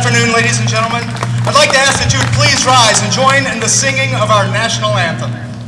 afternoon, ladies and gentlemen. I'd like to ask that you would please rise and join in the singing of our national anthem.